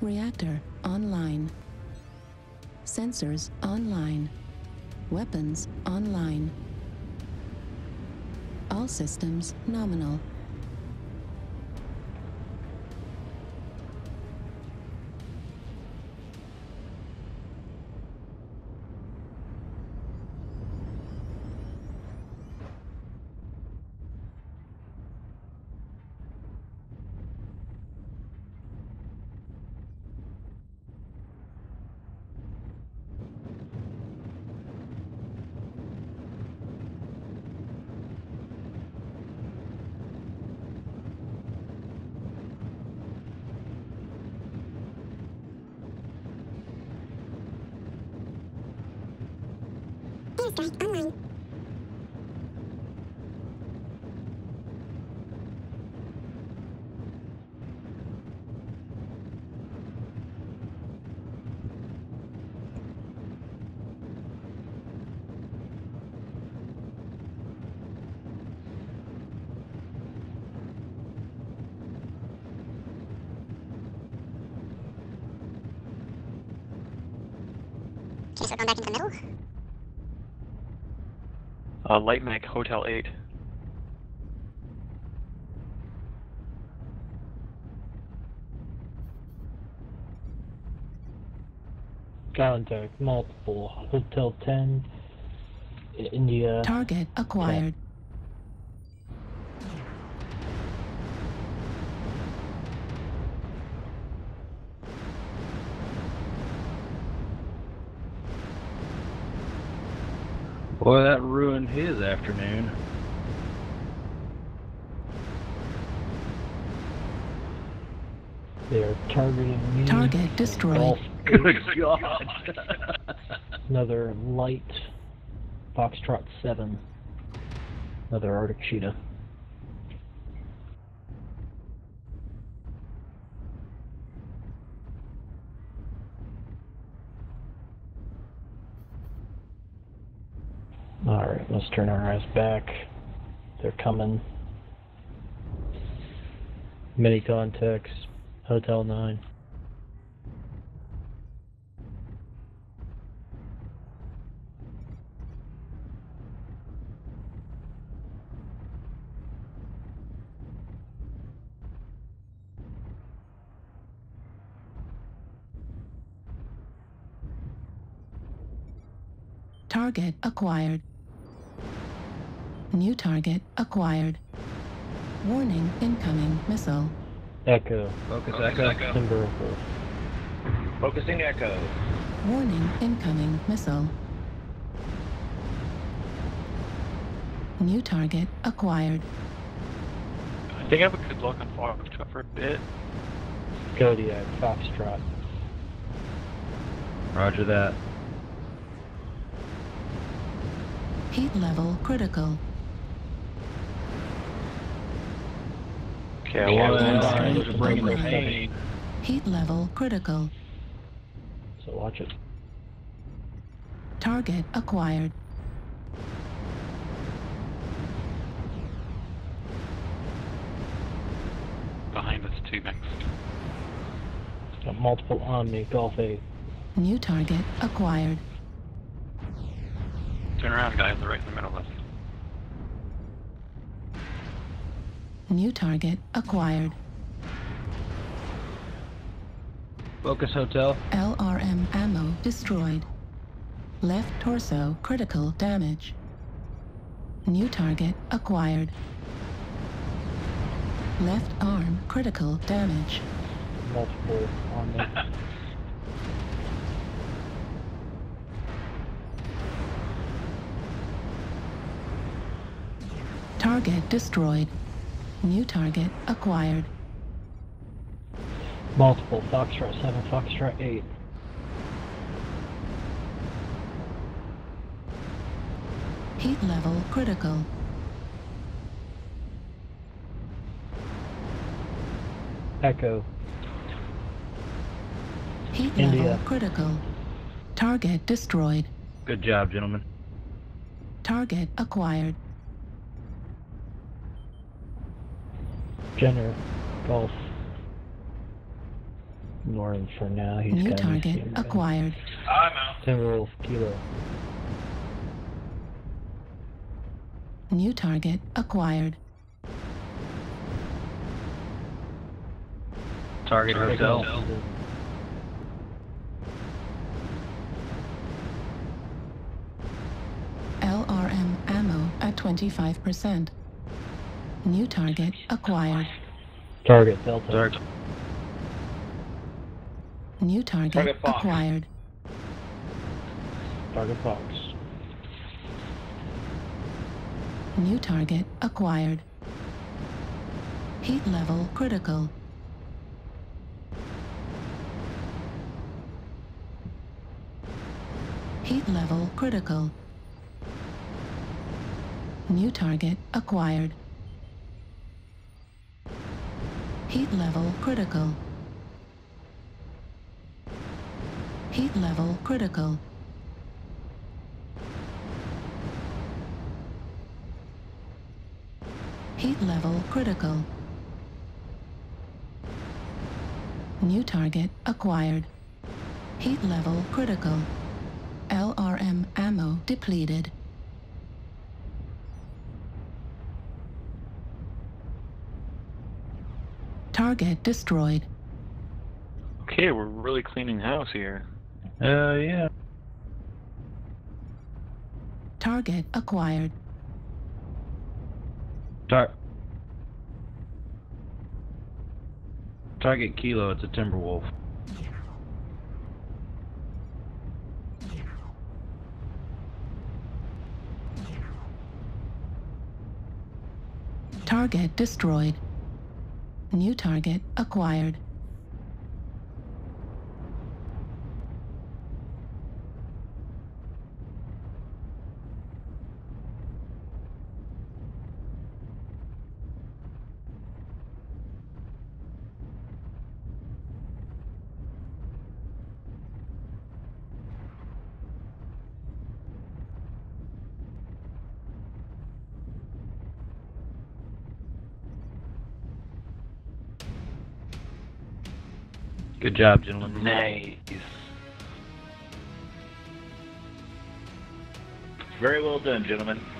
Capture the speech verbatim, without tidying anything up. Reactor online. Sensors online. Weapons online. All systems nominal. Strike online. Okay, so going back into the middle. Uh, Light Mag, Hotel eight. Contact multiple, Hotel ten, India. Target acquired. Yeah. Boy, that ruined his afternoon. They are targeting me. Target destroyed. Oh, good God. Another light Foxtrot seven. Another Arctic cheetah. Alright, let's turn our eyes back. They're coming. Mini contacts, Hotel nine. Target acquired. New target acquired. Warning, incoming missile. Echo. Focus, Focus Echo. Echo. Timberwolf. Focusing Echo. Warning, incoming missile. New target acquired. I think I have a good look on Foxtrot for a bit. Kodiak, Foxtrot. Roger that. Heat level critical. Okay, well, I want to bring the pain. Heat level critical. So watch it. Target acquired. Behind us, two next. Got multiple Omni, Golf eight. New target acquired. Turn around, guy, on the right in the middle left. New target acquired. Focus Hotel. L R M ammo destroyed. Left torso critical damage. New target acquired. Left arm critical damage. Multiple on that. Target destroyed. New target acquired. Multiple Foxtrot seven, Foxtrot eight. Heat level critical. Echo. Heat India. Level critical. Target destroyed. Good job, gentlemen. Target acquired. Jenner, Golf. Ignoring for now. He's New got target acquired. I'm out. Timberwolf Kilo. New target acquired. Target hotel. hotel. L R M ammo at twenty-five percent. New target acquired. Target Delta. Target. New target, target acquired. Target Fox. New target acquired. Heat level critical. Heat level critical. New target acquired. Heat level critical. Heat level critical. Heat level critical. New target acquired. Heat level critical. L R M ammo depleted. Target destroyed. Okay, we're really cleaning house here. Uh, yeah. Target acquired. Tar Target Kilo, it's a Timberwolf. Target destroyed. New target acquired. Good job, gentlemen. Nice. Very well done, gentlemen.